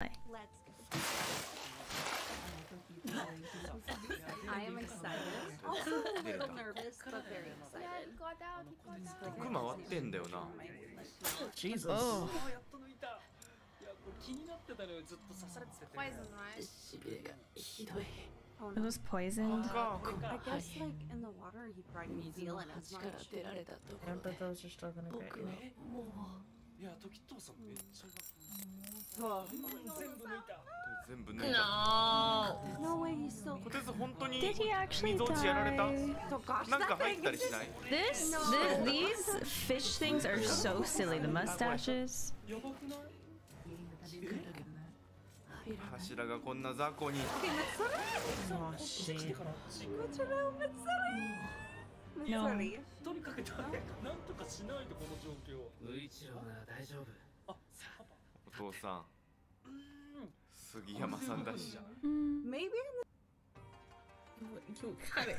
Let's go. I am excited. Also a little nervous, but very excited. Jesus. Oh. It was poisoned. I guess, like, in the water, he probably didn't feel it as much. Yeah, but those are still gonna get you. No! No way he's still... Did he actually die? These fish things are so silly. The mustaches. Oh, shit. No. Maybe.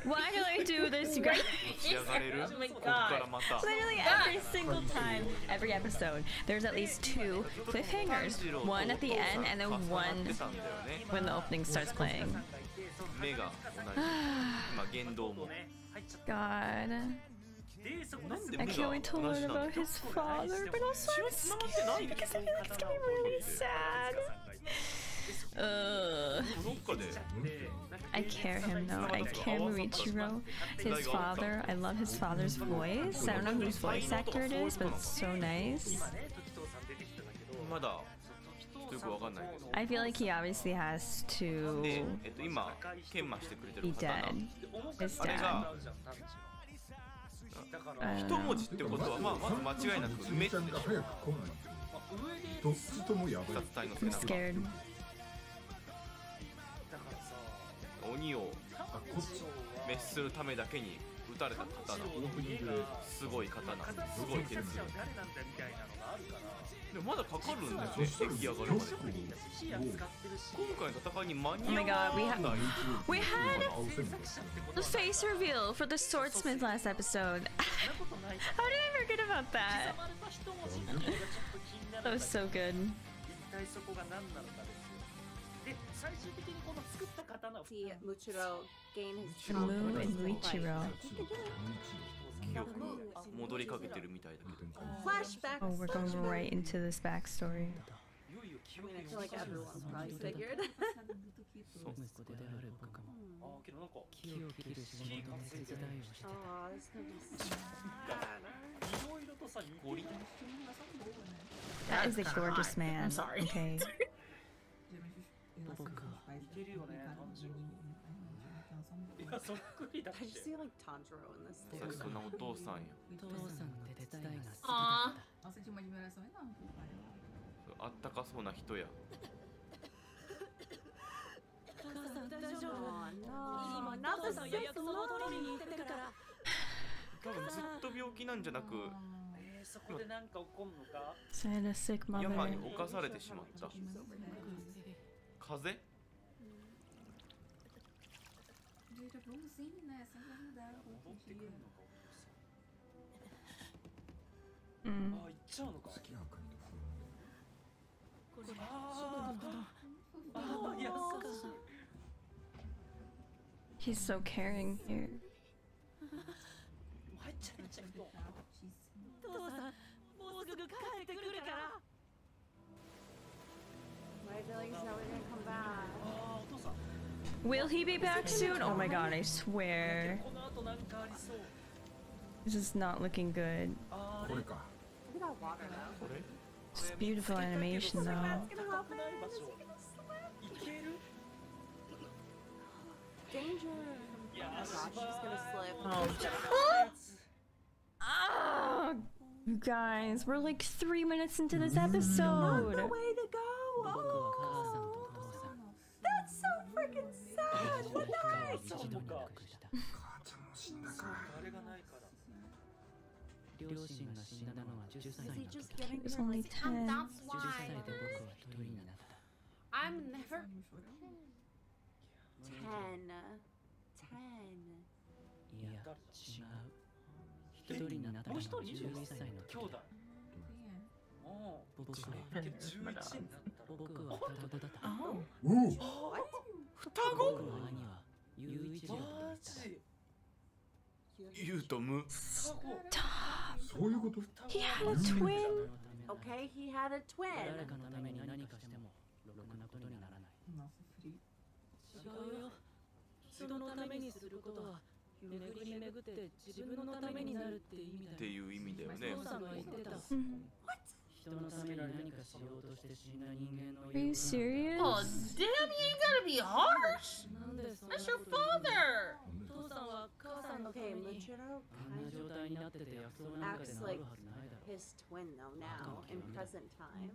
Why do I do this, you guys? Oh my god. Literally every single time, every episode, there's at least two cliffhangers. One at the end and then one when the opening starts playing. God. I can't wait to learn about his father, but also I'm scared because I feel like it's gonna be really sad. I care him though. I care Muichiro, his father. I love his father's voice. I don't know whose voice actor it is, but it's so nice. I feel like he obviously has to be dead. His dad. I'm scared. Oh my god, we had the face reveal for the swordsmith last episode. How did I forget about that? That was so good. See Muichiro gain his Mu and Muichiro. Flashback. Oh, we're going right into this backstory. I mean, I feel like everyone's probably figured. Oh, this could be sad. That is a gorgeous man. I'm sorry. Okay. I just see like Tanjiro in this thing. Aww. Saying sick mother. He's so caring here. I feel like he's never gonna come back. Will he be back soon? Oh my god, I swear. This is not looking good. It's beautiful animation though. Danger! Oh my gosh, she's gonna slip. Oh. Oh, you guys, we're like 3 minutes into this episode. Not the way to go. Oh. That's so freaking sad. What the heck? He was only 10. And that's why I'm never 10. Stop! He had a twin? Okay, he had a twin. What? Are you serious? Oh, damn you, you gotta be harsh! That's your father! Okay, Muichiro acts like his twin though now, in present time.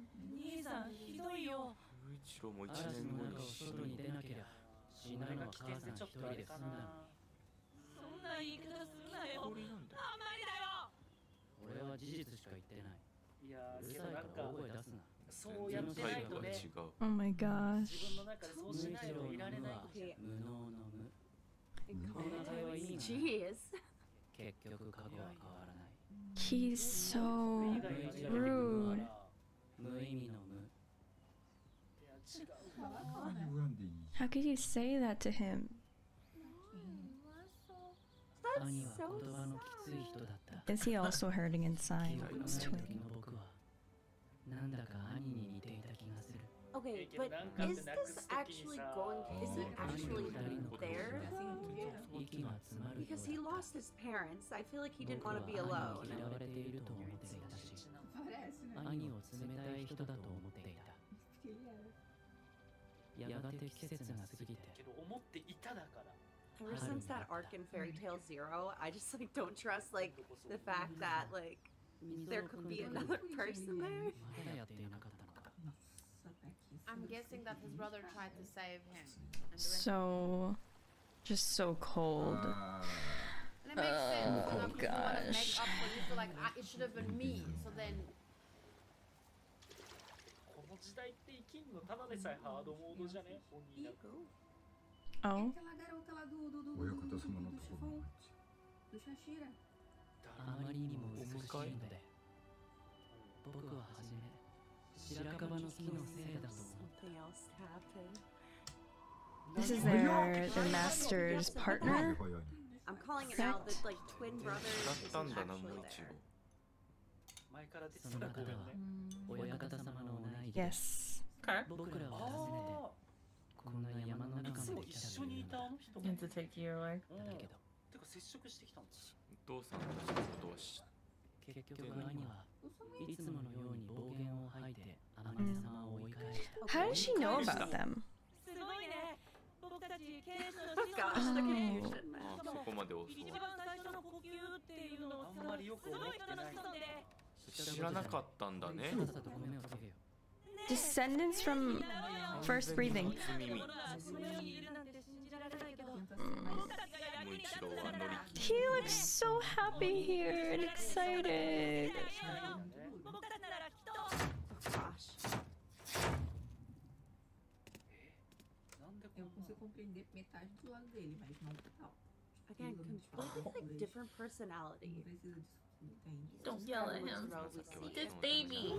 Oh my gosh. Jeez. He's so rude. How could you say that to him? That's so sad. Is he also hurting inside? His twin. Okay, but is this actually going? Is he actually there? Because he lost his parents. I feel like he didn't want to be alone. Ever since that arc in Fairy Tale Zero, I just like don't trust like the fact that like there could be another person there. I'm guessing that his brother tried to save him. So, just so cold. And it makes sense. Oh gosh. You feel like it should have been me. So then. Oh. This is their master's partner. I'm calling it out that like twin brothers is actually there. Yes. Okay. Oh. And to take you away. How did she know about them? Oh gosh, the confusion, man. Descendants from first breathing. He looks so happy here and excited. Gosh. Again, completely like different personality. Don't yell at him. This baby.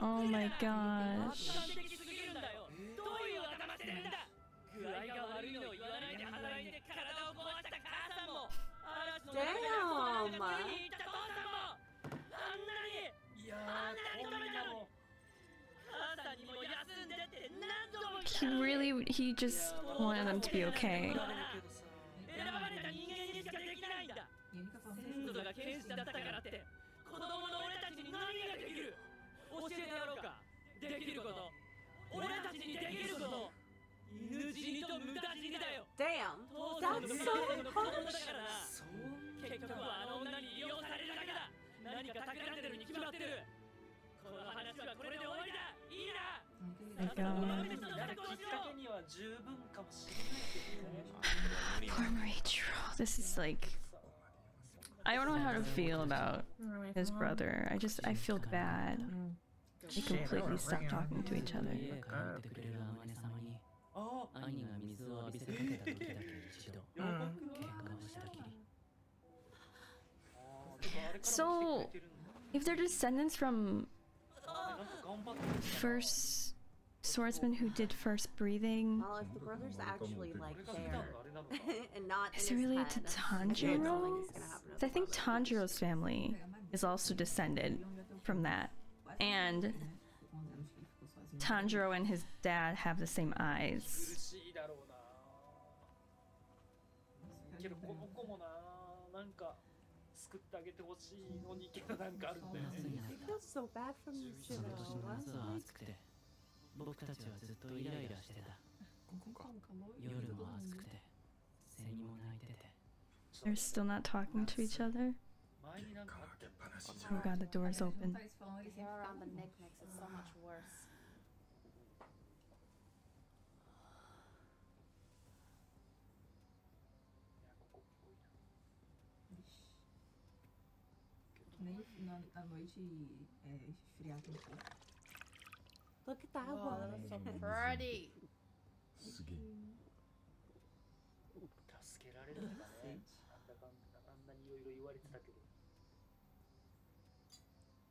Oh my gosh. Damn. He just wanted them to be okay. Damn, that's so harsh. My God. Poor Muichiro. This is like, I don't know how to feel about his brother. I feel bad. They completely stopped talking to each other. So, if they're descendants from first swordsman who did first breathing, well, if the brother's actually like there and not is it related to Tanjiro? I think Tanjiro's family is also descended from that, and Tanjiro and his dad have the same eyes. It feels so bad for me. They're still not talking to each other. Oh god, the door's open. The hair around the neck makes it so much worse. Look at that one. That's so pretty.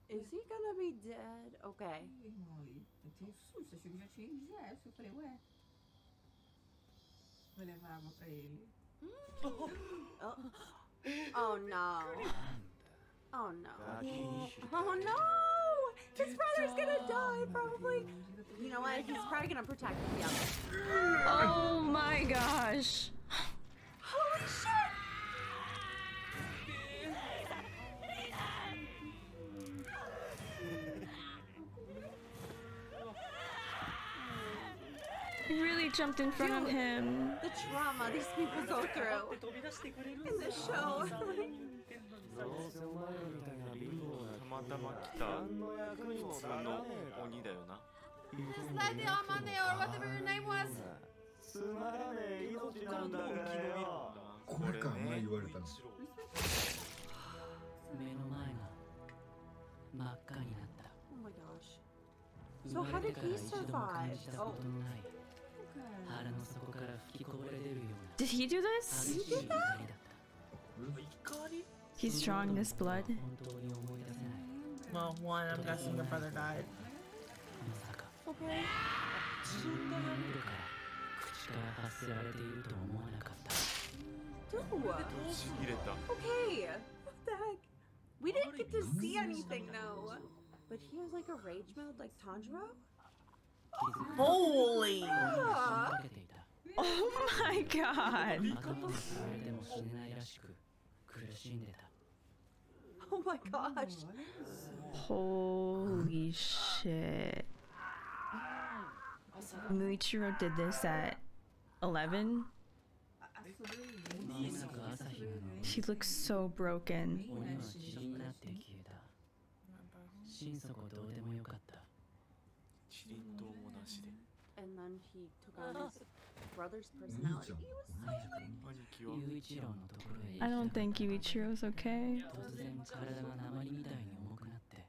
Is he gonna be dead? Okay. Oh no. Oh no. Oh no! His brother's gonna die, probably. You know what? He's probably gonna protect the other. Oh my gosh. Holy shit! Really jumped in front of him. The trauma these people go through in this show. Just like the Amane or whatever your name was. Oh my gosh. So how did he survive? Oh. Did he do this? Did he do that? He's drawing this blood. Well, one, I'm guessing the brother died. Okay. Okay. What the heck? We didn't get to see anything though. But he has like a rage mode like Tanjiro? Holy! Yeah. Oh my god! Oh my gosh! Holy shit! Muichiro did this at 11. She looks so broken. And then he took on his brother's personality. He was so weak. I don't think Yuichiro's okay. And then this is probably when the lady came back and grabbed him.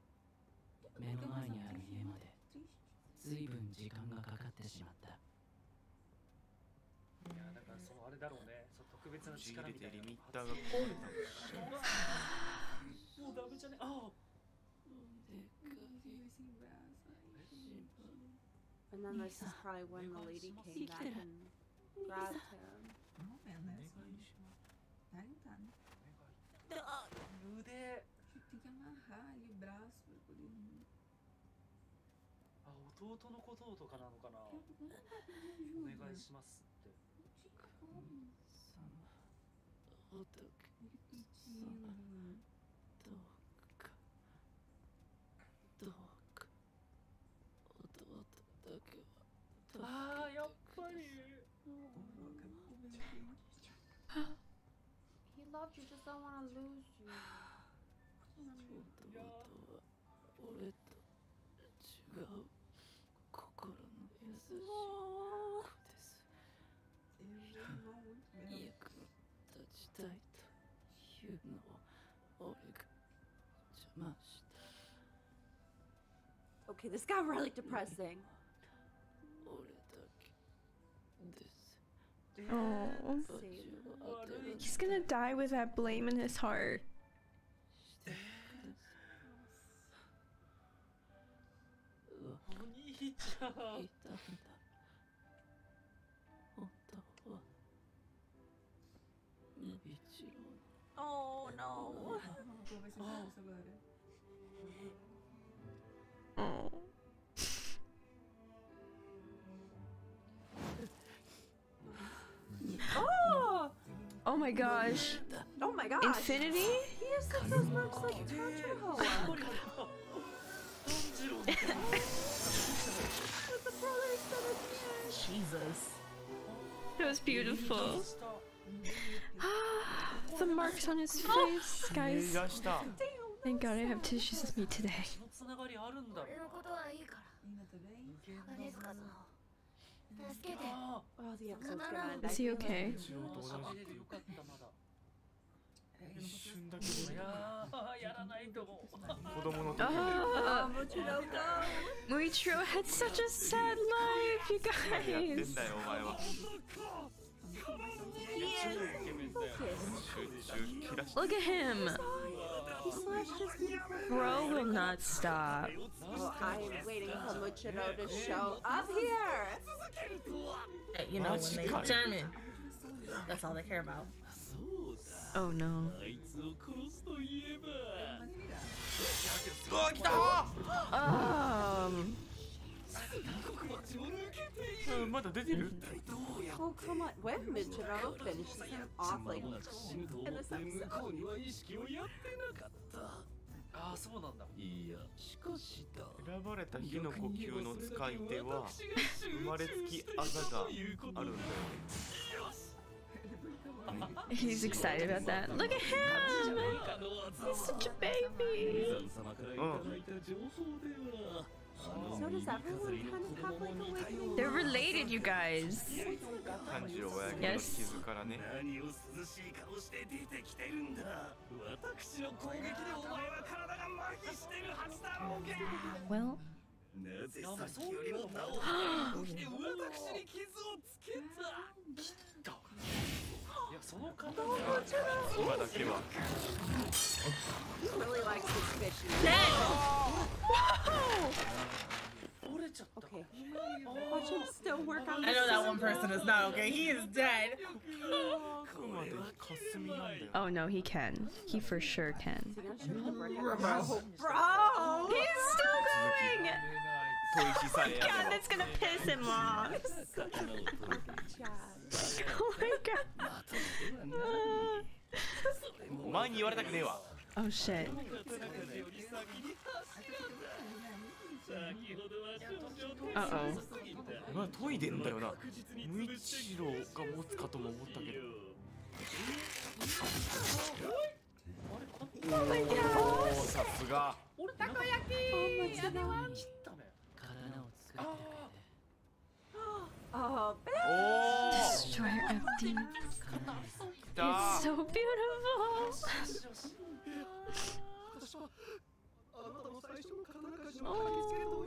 He loved you, just don't want to lose you. Okay, this got really depressing. Oh. He's gonna die with that blame in his heart. Oh no. Oh. Oh! Oh my gosh. Oh my gosh. Infinity? He just said those marks like Tanjiro. Jesus. That was beautiful. The marks on his face, guys. Thank God I have tissues with me today. Is he okay? Muichiro had such a sad life, you guys! Look at him! Bro will not stop. Well, I'm waiting for Muichiro to show up here! You know, when they determine, that's all they care about. Oh no. Oh, come on. When Muichiro finishes him off like in this episode. He's excited about that. Look at him! He's such a baby! So does everyone kind of have like a way? They're related, you guys! Yes. Well... He really likes his fishy. Okay. Watch him still work on this. I know that one person is not okay. He is dead. Oh no, he can. He for sure can. Bro! He's still going! Oh my god, that's gonna piss him off. Oh my god. Oh shit. Uh-oh. Oh my god. Takoyaki! Oh, bitch! Destroyer of deep. It's so beautiful! Oh. Oh,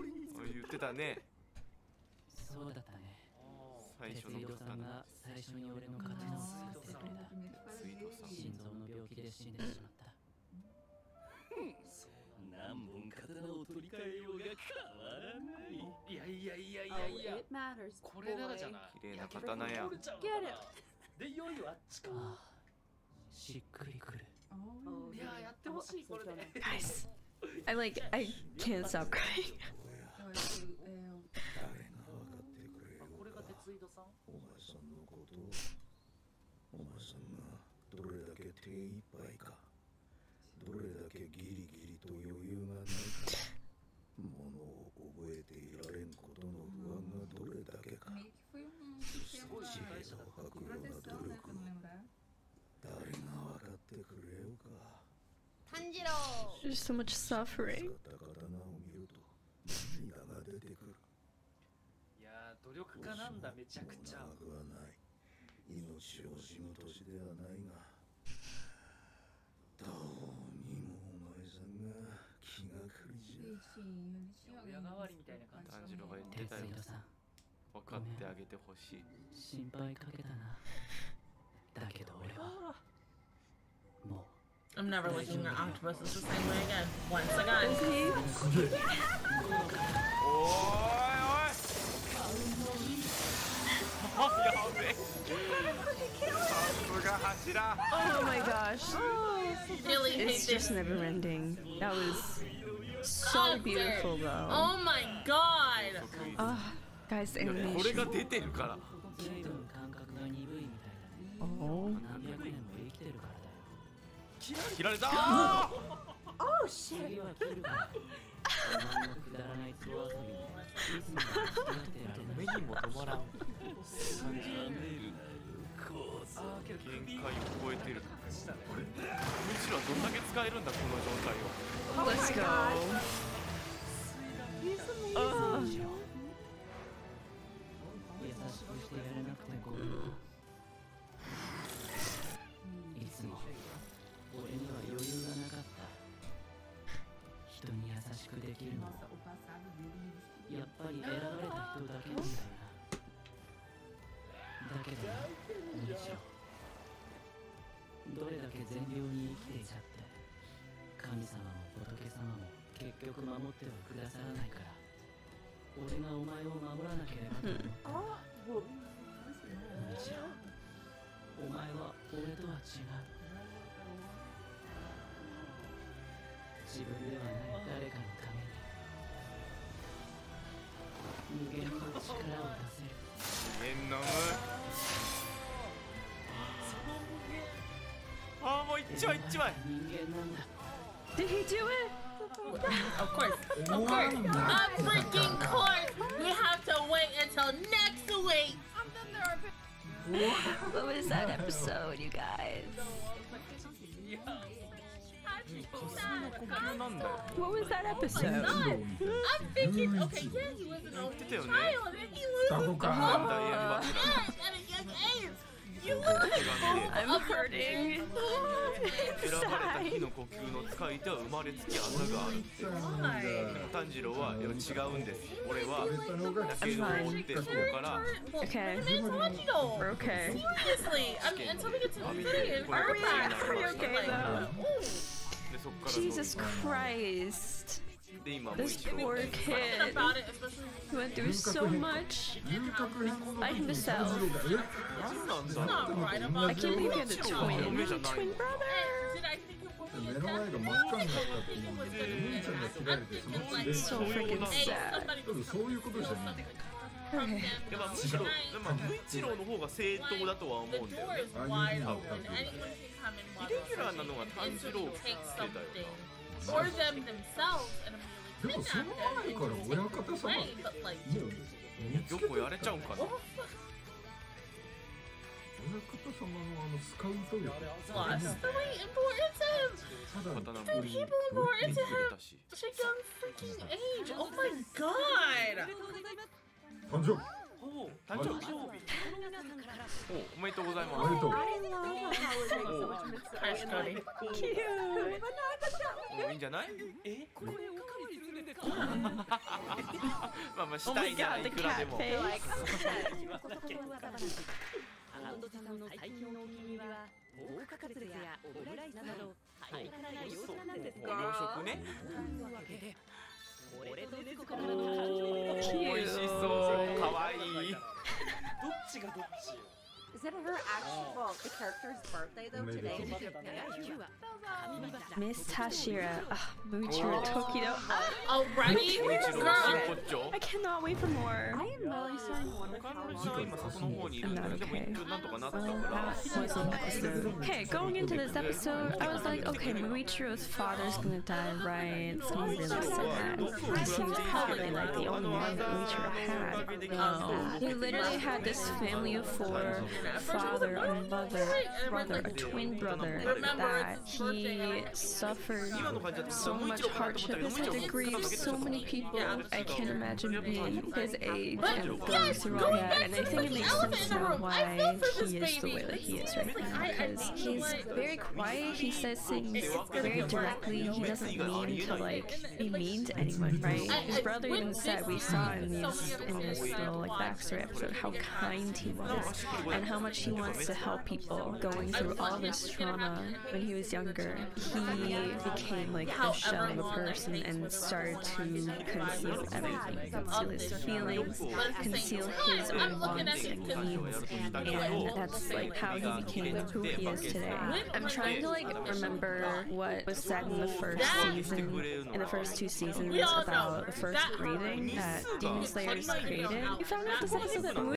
it matters, boy. Get it! Guys, I can't stop crying. There's so much suffering. 親代わりみたいな感じ。炭治郎が言ってたよ。分かってあげてほしい。心配かけたな。だけど俺はもう。I'm never looking at octopuses the same way again. Once again. Oh my gosh. It's just never ending. That was so beautiful though. Oh my god. Oh, guys, the animation. Oh. Oh shit! Let's go! He's amazing! Did he do it? Of course. Of course. Of freaking course. We have to wait until next week. What was that episode, you guys? What was that episode? I'm thinking, okay, yeah, he was an only child, and he was a gosh at a young age. You lose I'm hurting. Okay. We're okay. Seriously, I mean, until we get to the end, we're okay though. Jesus Christ. This poor kid went through so much by himself. I can't believe he had a twin brother. It's so freaking sad. Okay. Or them themselves and immediately kidnap them away, but like... Plus, the way important to him! The people important to him! Such a young freaking age! Oh my god! Oh, thank you. Oh, omedetou gozaimasu. Oh my god, the cat face. Is it her actual the character's birthday though today? Miss Tashira, Muichiro Tokito. Already? Girl, I cannot wait for more. I am really starting to wonder how long this is. I'm not okay. Okay, going into this episode, I was like, okay, Muichiro's father's gonna die, right? It's gonna be really sad. He was probably like the only one that Muichiro had. He literally had this family of four. father or mother, brother, a twin brother, that he suffered so much hardship, had to grieve so many people. I can't imagine being his age and going through all that, and I think it makes sense now why he is the way that he is right now, because he's very quiet, he says things very directly, he doesn't mean to, like, be mean to anyone, right? His brother even said, we saw in this little, like, backstory episode how kind he was, and how much he wants to help people going through all this trauma. When he was younger, he became, like, a shell of a person and started to conceal everything, conceal his feelings, conceal his own wants and needs, and that's, like, how he became who he is today. I'm trying to, like, remember what was said in the first season, in the first two seasons, about the first reading that Demon Slayers created. You found out this episode that